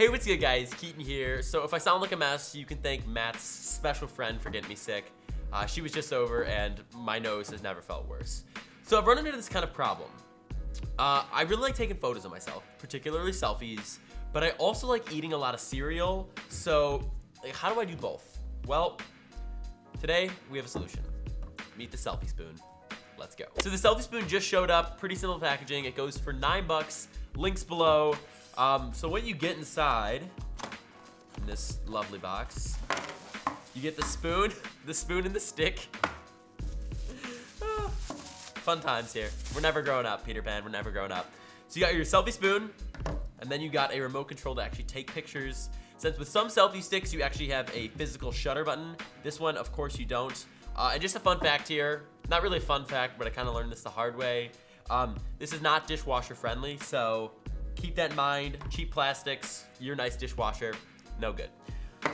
Hey, what's good guys? Keaton here. So if I sound like a mess, you can thank Matt's special friend for getting me sick. She was just over and my nose has never felt worse. So I've run into this kind of problem. I really like taking photos of myself, particularly selfies, but I also like eating a lot of cereal. So like, how do I do both? Well, today we have a solution. Meet the selfie spoon. Let's go. So the selfie spoon just showed up, pretty simple packaging. It goes for $9, links below. So what you get inside, in this lovely box, you get the spoon and the stick. Fun times here. We're never growing up, Peter Pan, we're never growing up. So you got your selfie spoon, and then you got a remote control to actually take pictures. Since with some selfie sticks, you actually have a physical shutter button. This one, of course, you don't. And just a fun fact here, not really a fun fact, but I kind of learned this the hard way. This is not dishwasher friendly, so keep that in mind. Cheap plastics, your nice dishwasher, no good.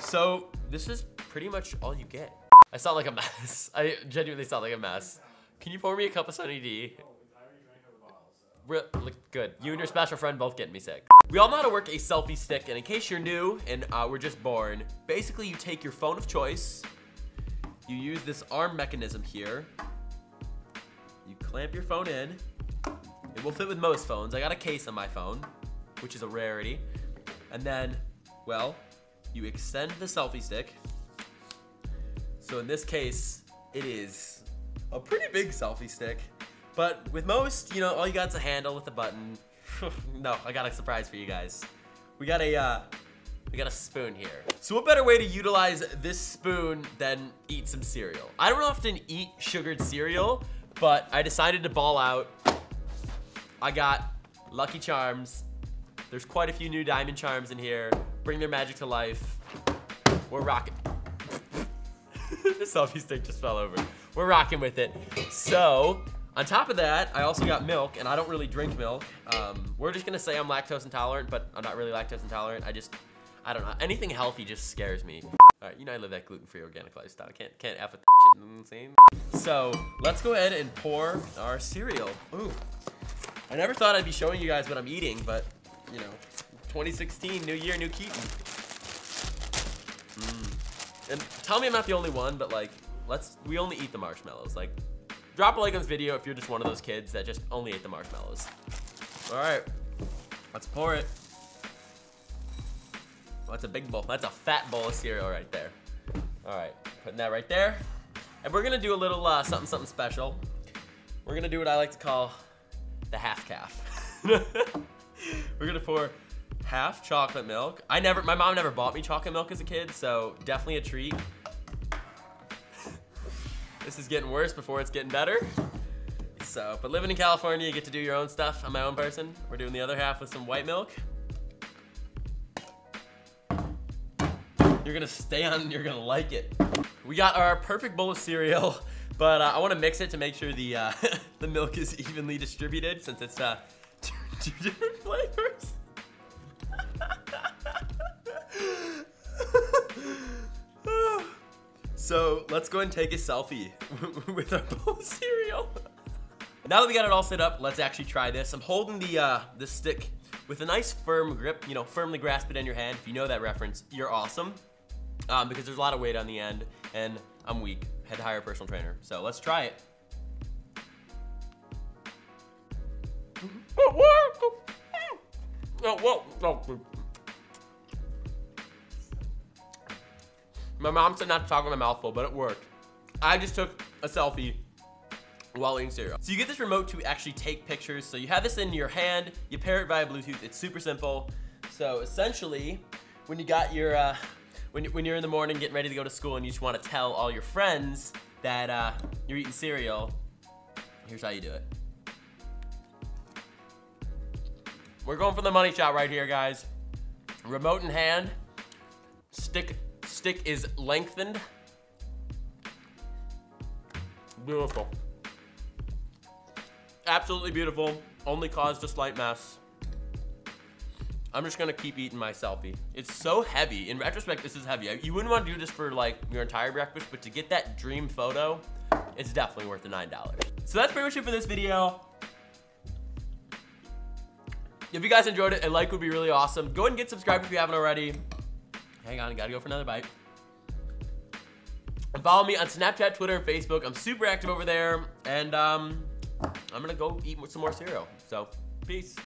So this is pretty much all you get. I sound like a mess. I genuinely sound like a mess. Can you pour me a cup of Sunny D? Good. You and your special friend both getting me sick. We all know how to work a selfie stick, and in case you're new and were just born, basically you take your phone of choice, you use this arm mechanism here, you clamp your phone in. It will fit with most phones. I got a case on my phone, which is a rarity. And then, well, you extend the selfie stick. So in this case, it is a pretty big selfie stick. But with most, you know, all you got is a handle with a button. No, I got a surprise for you guys. We got a spoon here. So what better way to utilize this spoon than eat some cereal? I don't often eat sugared cereal, but I decided to ball out. I got Lucky Charms. There's quite a few new diamond charms in here. Bring their magic to life. We're rocking. The selfie stick just fell over. We're rocking with it. So, on top of that, I also got milk, and I don't really drink milk. We're just gonna say I'm lactose intolerant, but I'm not really lactose intolerant. I don't know. Anything healthy just scares me. All right, you know I live that gluten-free organic lifestyle. I can't F with that shit in the same. So, let's go ahead and pour our cereal. Ooh. I never thought I'd be showing you guys what I'm eating, but, you know, 2016, new year, new Keaton. And tell me I'm not the only one, but like, we only eat the marshmallows. Like, drop a like on this video if you're just one of those kids that just only ate the marshmallows. All right, let's pour it. Oh, that's a big bowl. That's a fat bowl of cereal right there. All right, putting that right there. And we're gonna do a little something special. We're gonna do what I like to call the half calf. We're gonna pour half chocolate milk. My mom never bought me chocolate milk as a kid, so definitely a treat. This is getting worse before it's getting better. So, but living in California, you get to do your own stuff. I'm my own person. We're doing the other half with some white milk. You're gonna stay on and you're gonna like it. We got our perfect bowl of cereal. But I want to mix it to make sure the milk is evenly distributed, since it's two different flavors. So let's go and take a selfie with our bowl of cereal. Now that we got it all set up, let's actually try this. I'm holding the stick with a nice firm grip, you know, firmly grasp it in your hand. If you know that reference, you're awesome. Because there's a lot of weight on the end, and I'm weak. Had to hire a personal trainer. So let's try it. My mom said not to talk with my mouth full, but it worked. I just took a selfie while eating cereal. So you get this remote to actually take pictures. So you have this in your hand, you pair it via Bluetooth. It's super simple. So essentially, when you got your, when you're in the morning getting ready to go to school and you just want to tell all your friends that you're eating cereal, here's how you do it. We're going for the money shot right here, guys. Remote in hand. Stick is lengthened. Beautiful. Absolutely beautiful. Only caused a slight mess. I'm just gonna keep eating my selfie. It's so heavy. In retrospect, this is heavy. You wouldn't want to do this for like your entire breakfast, but to get that dream photo, it's definitely worth the $9. So that's pretty much it for this video. If you guys enjoyed it, a like would be really awesome. Go ahead and get subscribed if you haven't already. Hang on, I gotta go for another bite. And follow me on Snapchat, Twitter, and Facebook. I'm super active over there. And I'm gonna go eat some more cereal. So, peace.